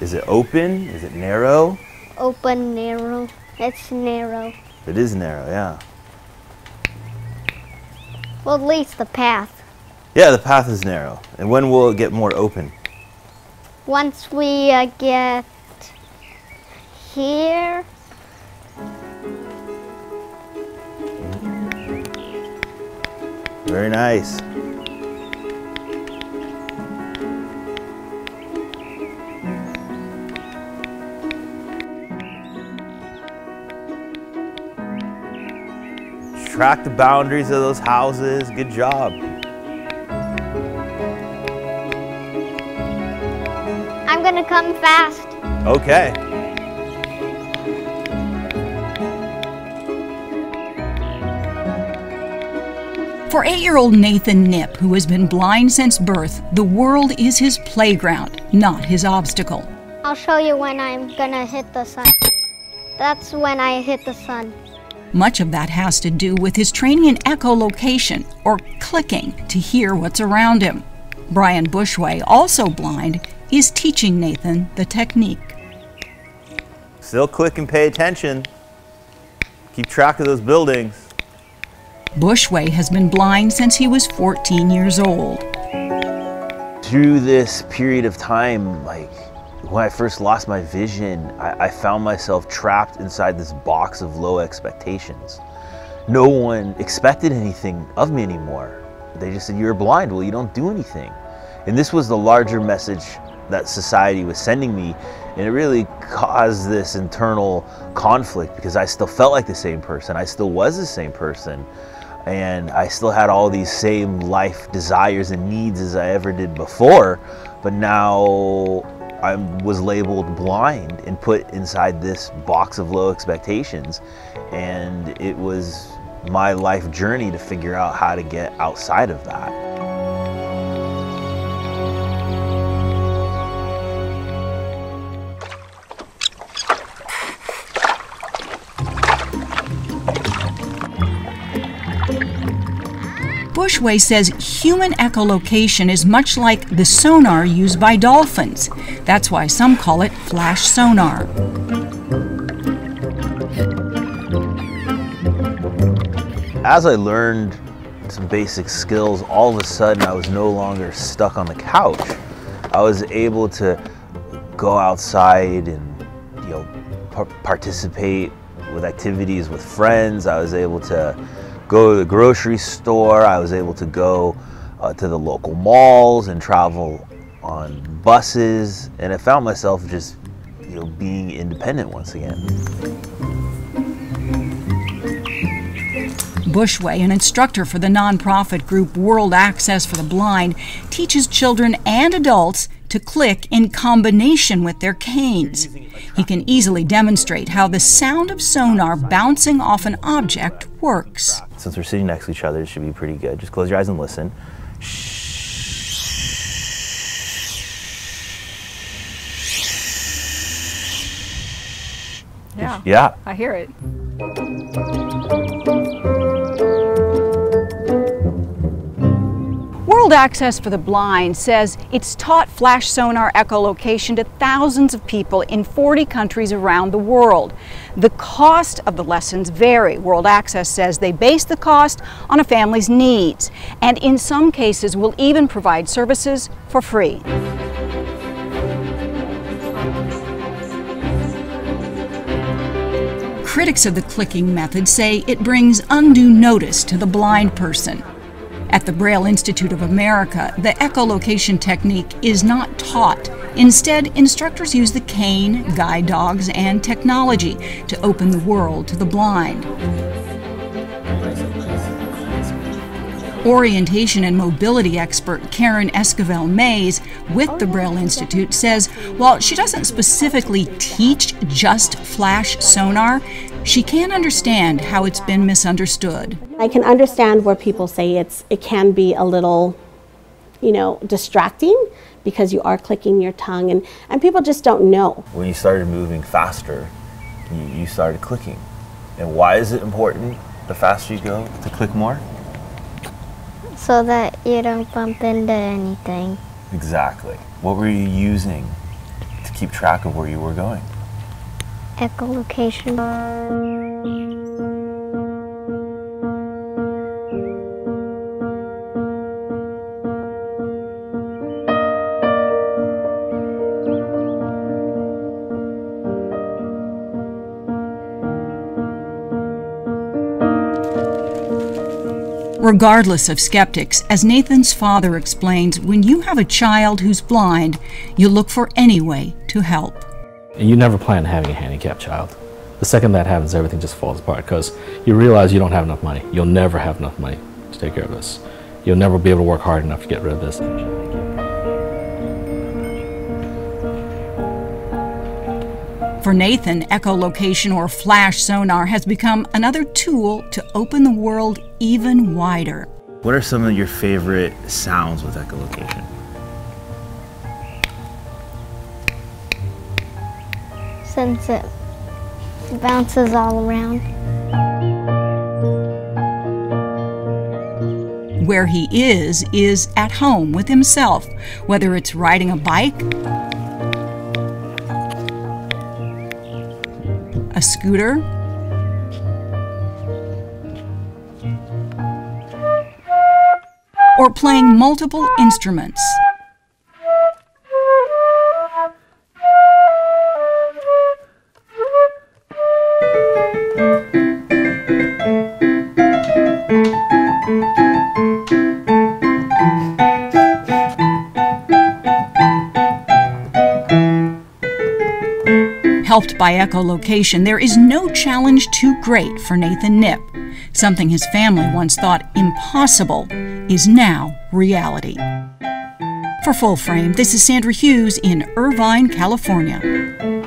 Is it open? Is it narrow? Open, narrow. It's narrow. It is narrow, yeah. Well, at least the path. Yeah, the path is narrow. And when will it get more open? Once we get here. Very nice. Track the boundaries of those houses. Good job. I'm gonna come fast. Okay. For 8-year-old Nathan Nipp, who has been blind since birth, the world is his playground, not his obstacle. I'll show you when I'm gonna hit the sun. That's when I hit the sun. Much of that has to do with his training in echolocation, or clicking, to hear what's around him. Brian Bushway, also blind, is teaching Nathan the technique. Still click and pay attention. Keep track of those buildings. Bushway has been blind since he was 14 years old. Through this period of time, when I first lost my vision, I found myself trapped inside this box of low expectations. No one expected anything of me anymore. They just said, "You're blind, well, you don't do anything." And this was the larger message that society was sending me, and it really caused this internal conflict because I still felt like the same person. I still was the same person, and I still had all these same life desires and needs as I ever did before, but now I was labeled blind and put inside this box of low expectations, and it was my life journey to figure out how to get outside of that. Bushway says human echolocation is much like the sonar used by dolphins. That's why some call it flash sonar. As I learned some basic skills, all of a sudden I was no longer stuck on the couch. I was able to go outside and, participate with activities with friends. I was able to go to the grocery store. I was able to go to the local malls and travel on buses, and I found myself just, being independent once again. Bushway, an instructor for the nonprofit group World Access for the Blind, teaches children and adults to click in combination with their canes. He can easily demonstrate how the sound of sonar bouncing off an object works. Since we're sitting next to each other, it should be pretty good. Just close your eyes and listen. Yeah. Yeah. I hear it. World Access for the Blind says it's taught flash sonar echolocation to thousands of people in 40 countries around the world. The cost of the lessons vary. World Access says they base the cost on a family's needs, and in some cases will even provide services for free. Critics of the clicking method say it brings undue notice to the blind person. At the Braille Institute of America, the echolocation technique is not taught. Instead, instructors use the cane, guide dogs, and technology to open the world to the blind. Orientation and mobility expert Karen Esquivel-Mays with the Braille Institute says while she doesn't specifically teach just flash sonar, she can understand how it's been misunderstood. I can understand where people say it can be a little, distracting because you are clicking your tongue, and people just don't know. When you started moving faster, you started clicking. And why is it important, the faster you go, to click more? So that you don't bump into anything. Exactly. What were you using to keep track of where you were going? Echolocation. Regardless of skeptics, as Nathan's father explains, when you have a child who's blind, you look for any way to help. You never plan on having a handicapped child. The second that happens, everything just falls apart because you realize you don't have enough money. You'll never have enough money to take care of this. You'll never be able to work hard enough to get rid of this. For Nathan, echolocation or flash sonar has become another tool to open the world even wider. What are some of your favorite sounds with echolocation? Since it bounces all around. Where he is at home with himself, whether it's riding a bike, a scooter, or playing multiple instruments. Helped by echolocation, there is no challenge too great for Nathan Nipp. Something his family once thought impossible is now reality. For Full Frame, this is Sandra Hughes in Irvine, California.